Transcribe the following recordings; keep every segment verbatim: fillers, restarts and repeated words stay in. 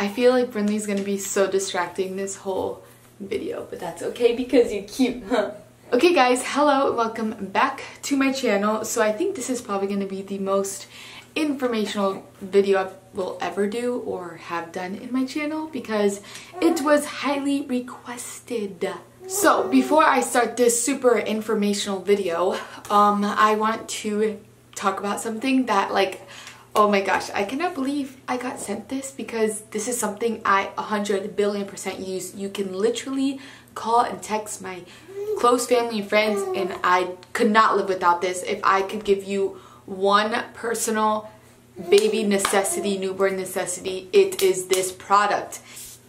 I feel like Brinley's gonna be so distracting this whole video, but that's okay because you're cute, huh? Okay guys, hello, welcome back to my channel. So I think this is probably gonna be the most informational video I will ever do or have done in my channel because it was highly requested. So before I start this super informational video, um, I want to talk about something that, like, oh my gosh, I cannot believe I got sent this because this is something I one hundred billion percent use. You can literally call and text my close family and friends, and I could not live without this. If I could give you one personal baby necessity, newborn necessity, it is this product,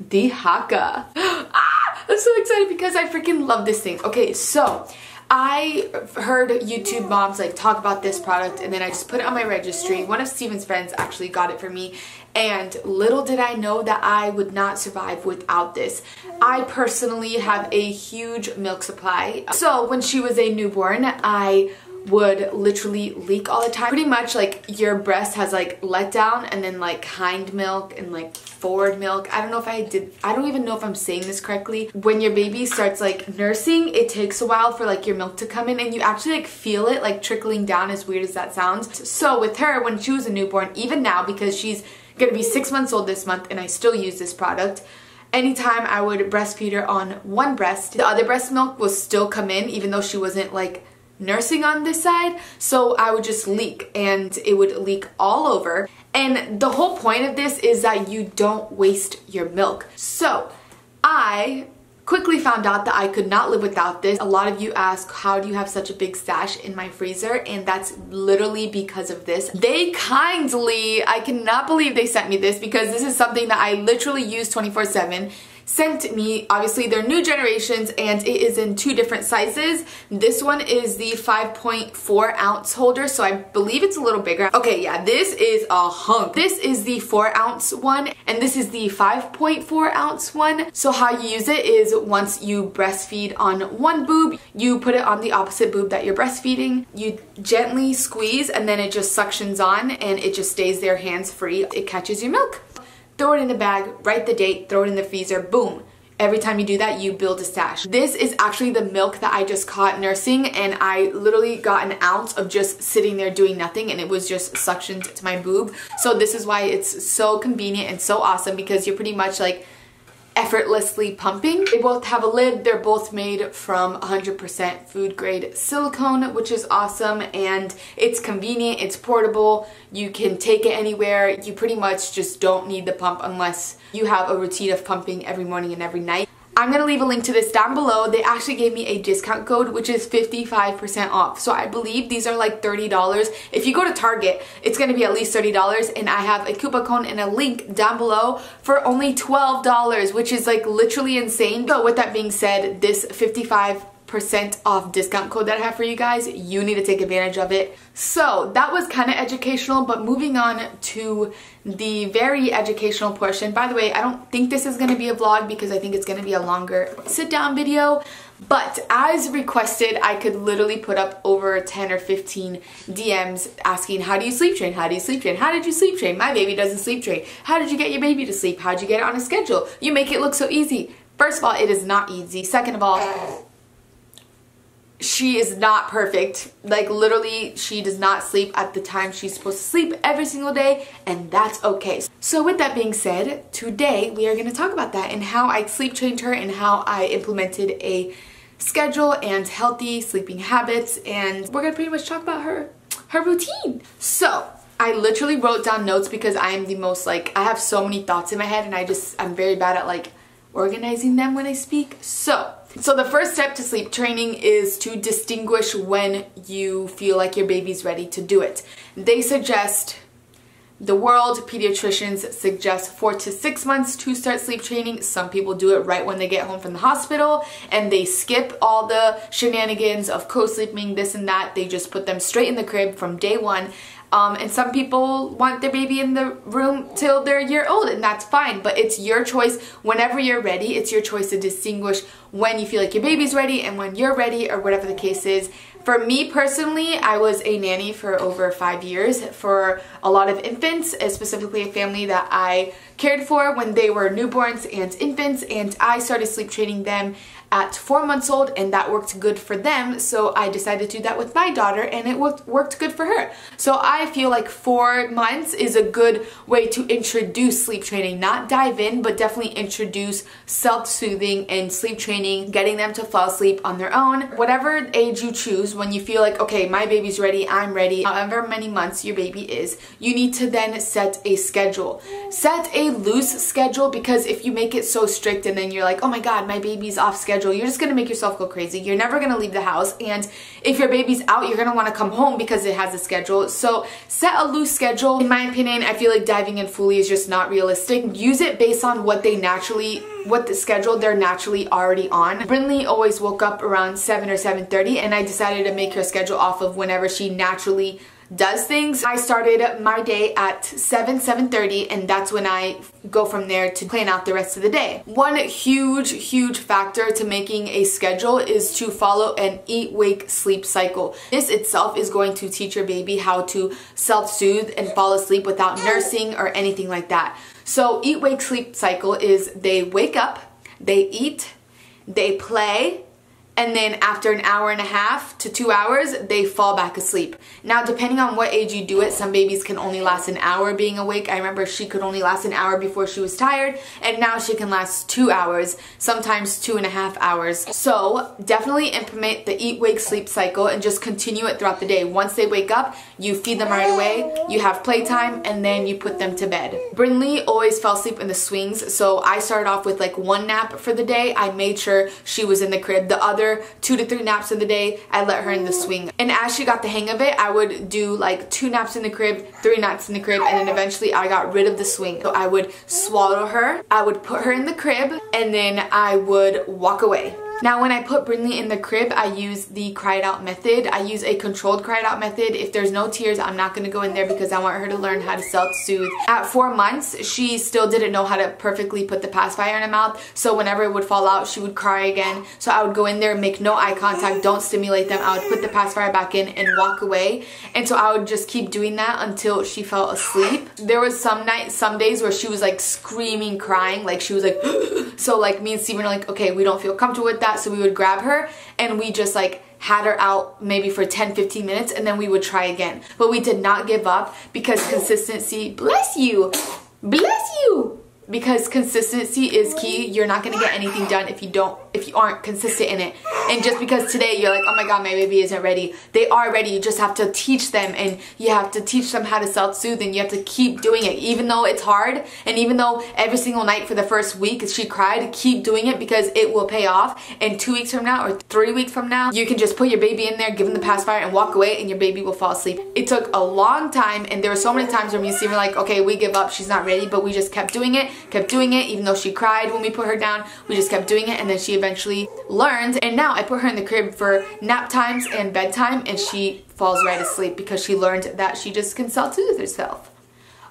the Haakaa. Ah, I'm so excited because I freaking love this thing. Okay, so I heard YouTube moms like talk about this product, and then I just put it on my registry. One of Steven's friends actually got it for me, and little did I know that I would not survive without this. I personally have a huge milk supply, so when she was a newborn, I would literally leak all the time. Pretty much like your breast has like let down and then like hind milk and like forward milk. I don't know if I did, I don't even know if I'm saying this correctly. When your baby starts like nursing, it takes a while for like your milk to come in, and you actually like feel it like trickling down, as weird as that sounds. So with her, when she was a newborn, even now, because she's gonna be six months old this month and I still use this product, anytime I would breastfeed her on one breast, the other breast milk will still come in even though she wasn't like nursing on this side, so I would just leak, and it would leak all over. And the whole point of this is that you don't waste your milk. So I quickly found out that I could not live without this. A lot of you ask, how do you have such a big stash in my freezer? And that's literally because of this. They kindly, I cannot believe they sent me this because this is something that I literally use twenty-four seven. Sent me, obviously they're new generations, and it is in two different sizes. This one is the five point four ounce holder, so I believe it's a little bigger. Okay, yeah, this is a hunk. This is the four ounce one, and this is the five point four ounce one. So how you use it is once you breastfeed on one boob, you put it on the opposite boob that you're breastfeeding, you gently squeeze, and then it just suctions on, and it just stays there hands-free. It catches your milk. Throw it in a bag, write the date, throw it in the freezer, boom. Every time you do that, you build a stash. This is actually the milk that I just caught nursing, and I literally got an ounce of just sitting there doing nothing, and it was just suctioned to my boob. So this is why it's so convenient and so awesome, because you're pretty much like effortlessly pumping. They both have a lid. They're both made from one hundred percent food grade silicone, which is awesome, and it's convenient, it's portable, you can take it anywhere. You pretty much just don't need the pump unless you have a routine of pumping every morning and every night. I'm gonna leave a link to this down below. They actually gave me a discount code, which is fifty-five percent off. So I believe these are like thirty dollars. If you go to Target, it's gonna be at least thirty dollars, and I have a coupon code and a link down below for only twelve dollars, which is like literally insane. So with that being said, this fifty-five percent off discount code that I have for you guys, you need to take advantage of it. So that was kind of educational, but moving on to the very educational portion. By the way, I don't think this is going to be a vlog because I think it's going to be a longer sit down video, but as requested, I could literally put up over ten or fifteen D Ms asking, how do you sleep train? How do you sleep train? How did you sleep train? My baby doesn't sleep train. How did you get your baby to sleep? How'd you get it on a schedule? You make it look so easy. First of all, it is not easy. Second of all, she is not perfect. Like literally, she does not sleep at the time she's supposed to sleep every single day, and that's okay. So with that being said, today we are going to talk about that and how I sleep trained her and how I implemented a schedule and healthy sleeping habits, and we're going to pretty much talk about her her routine. So I literally wrote down notes because I am the most like, I have so many thoughts in my head, and I just, I'm very bad at like organizing them when I speak. So So the first step to sleep training is to distinguish when you feel like your baby's ready to do it. They suggest, the world pediatricians suggest four to six months to start sleep training. Some people do it right when they get home from the hospital, and they skip all the shenanigans of co-sleeping, this and that. They just put them straight in the crib from day one. Um, and some people want their baby in the room till they're a year old, and that's fine, but it's your choice. Whenever you're ready, it's your choice to distinguish when you feel like your baby's ready and when you're ready, or whatever the case is. For me personally, I was a nanny for over five years for a lot of infants, specifically a family that I cared for when they were newborns and infants, and I started sleep training them at four months old, and that worked good for them, so I decided to do that with my daughter, and it worked, worked good for her. So I feel like four months is a good way to introduce sleep training, not dive in, but definitely introduce self-soothing and sleep training, getting them to fall asleep on their own. Whatever age you choose, when you feel like, okay, my baby's ready, I'm ready, however many months your baby is, you need to then set a schedule. Set a loose schedule, because if you make it so strict and then you're like, oh my god, my baby's off schedule, you're just gonna make yourself go crazy. You're never gonna leave the house, and if your baby's out, you're gonna want to come home because it has a schedule. So set a loose schedule. In my opinion, I feel like diving in fully is just not realistic. Use it based on what they naturally, what the schedule they're naturally already on. Brinley always woke up around seven or seven thirty, and I decided to make her schedule off of whenever she naturally does things. I started my day at seven, seven thirty, and that's when I go from there to plan out the rest of the day. One huge, huge factor to making a schedule is to follow an eat-wake-sleep cycle. This itself is going to teach your baby how to self-soothe and fall asleep without nursing or anything like that. So eat-wake-sleep cycle is they wake up, they eat, they play, and then after an hour and a half to two hours, they fall back asleep. Now, depending on what age you do it, some babies can only last an hour being awake. I remember she could only last an hour before she was tired, and now she can last two hours, sometimes two and a half hours. So definitely implement the eat-wake-sleep cycle and just continue it throughout the day. Once they wake up, you feed them right away, you have playtime, and then you put them to bed. Brinley always fell asleep in the swings, so I started off with like one nap for the day. I made sure she was in the crib. The other two to three naps in the day, I let her in the swing. And as she got the hang of it, I would do like two naps in the crib, three naps in the crib, and then eventually I got rid of the swing. So I would swaddle her, I would put her in the crib, and then I would walk away. Now, when I put Brinley in the crib, I use the cry it out method. I use a controlled cry it out method. If there's no tears, I'm not going to go in there because I want her to learn how to self-soothe. At four months, she still didn't know how to perfectly put the pacifier in her mouth, so whenever it would fall out, she would cry again. So I would go in there, make no eye contact, don't stimulate them. I would put the pacifier back in and walk away. And so I would just keep doing that until she fell asleep. There was some nights, some days where she was like screaming, crying, like she was like, so like me and Steven are like, okay, we don't feel comfortable with that. So we would grab her and we just like had her out maybe for ten, fifteen minutes, and then we would try again. But we did not give up because consistency, bless you, bless you, because consistency is key. You're not going to get anything done if you don't, if you aren't consistent in it. And just because today you're like, oh my god, my baby isn't ready. They are ready. You just have to teach them, and you have to teach them how to self-soothe, and you have to keep doing it. Even though it's hard, and even though every single night for the first week she cried, keep doing it because it will pay off. And two weeks from now or three weeks from now, you can just put your baby in there, give them the pacifier, and walk away, and your baby will fall asleep. It took a long time, and there were so many times where me and Steve were like, okay, we give up, she's not ready, but we just kept doing it, kept doing it, even though she cried when we put her down, we just kept doing it, and then she eventually learned. And now I put her in the crib for nap times and bedtime, and she falls right asleep because she learned that she just can self-soothe herself.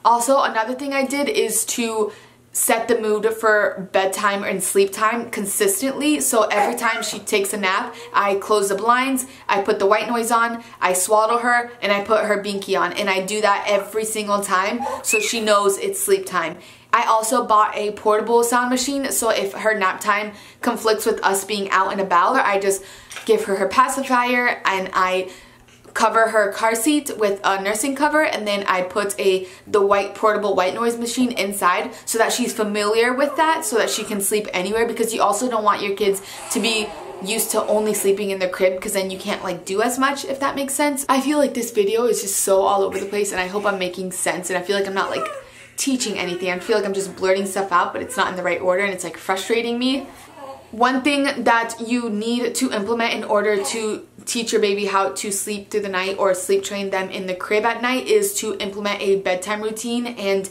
Also, another thing I did is to set the mood for bedtime and sleep time consistently. So every time she takes a nap, I close the blinds, I put the white noise on, I swaddle her, and I put her binky on, and I do that every single time so she knows it's sleep time. I also bought a portable sound machine, so if her nap time conflicts with us being out and about, I just give her her pacifier and I cover her car seat with a nursing cover, and then I put a the white portable white noise machine inside so that she's familiar with that, so that she can sleep anywhere, because you also don't want your kids to be used to only sleeping in the crib, because then you can't like do as much, if that makes sense. I feel like this video is just so all over the place, and I hope I'm making sense, and I feel like I'm not like teaching anything. I feel like I'm just blurting stuff out, but it's not in the right order, and it's like frustrating me. One thing that you need to implement in order to teach your baby how to sleep through the night or sleep train them in the crib at night is to implement a bedtime routine. And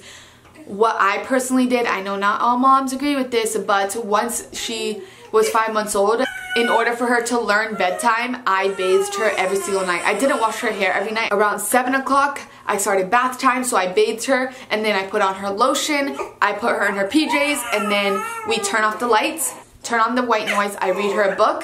what I personally did, I know not all moms agree with this, but once she was five months old, in order for her to learn bedtime, I bathed her every single night. I didn't wash her hair every night. Around seven o'clock, I started bath time, so I bathed her, and then I put on her lotion, I put her in her P Js, and then we turn off the lights, turn on the white noise, I read her a book,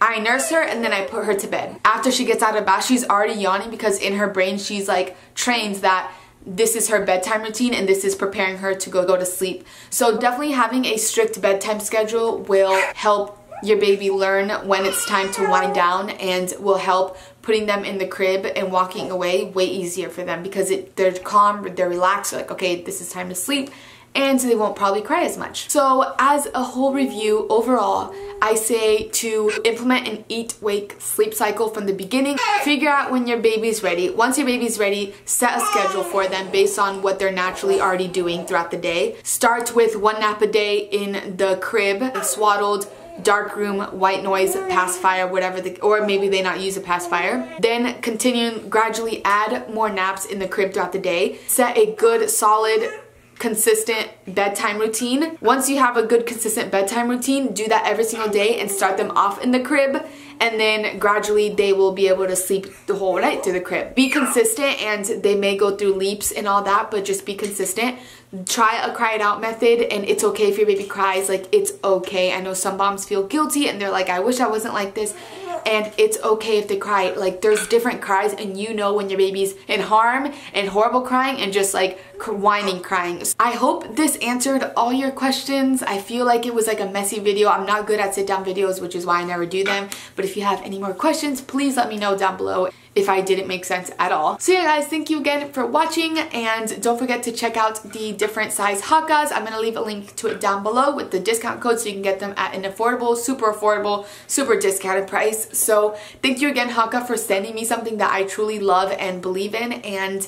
I nurse her, and then I put her to bed. After she gets out of bath, she's already yawning because in her brain she's like trained that this is her bedtime routine and this is preparing her to go, go to sleep. So definitely having a strict bedtime schedule will help your baby learn when it's time to wind down and will help putting them in the crib and walking away way easier for them, because it, they're calm, they're relaxed, they're like, okay, this is time to sleep, and so they won't probably cry as much. So as a whole review, overall, I say to implement an eat-wake sleep cycle from the beginning. Figure out when your baby's ready. Once your baby's ready, set a schedule for them based on what they're naturally already doing throughout the day. Start with one nap a day in the crib, swaddled, dark room, white noise, pacifier, whatever, the, or maybe they not use a pacifier. Then continue, gradually add more naps in the crib throughout the day. Set a good, solid, consistent bedtime routine. Once you have a good, consistent bedtime routine, do that every single day and start them off in the crib. And then gradually they will be able to sleep the whole night through the crib. Be consistent, and they may go through leaps and all that, but just be consistent. Try a cry it out method, and it's okay if your baby cries, like it's okay. I know some moms feel guilty and they're like, I wish I wasn't like this. And it's okay if they cry. Like, there's different cries, and you know when your baby's in harm and horrible crying and just like whining crying. I hope this answered all your questions. I feel like it was like a messy video. I'm not good at sit down videos, which is why I never do them. But if you have any more questions, please let me know down below if I didn't make sense at all. So yeah guys, thank you again for watching, and don't forget to check out the different size Haakaas. I'm gonna leave a link to it down below with the discount code so you can get them at an affordable, super affordable, super discounted price. So thank you again, Haakaa, for sending me something that I truly love and believe in. And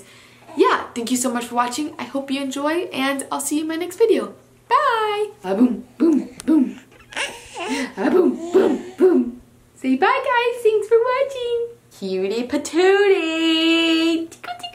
yeah, thank you so much for watching. I hope you enjoy, and I'll see you in my next video. Bye! Boom, boom, boom. Boom, boom, boom. Say bye guys, thanks for watching. Cutie patootie!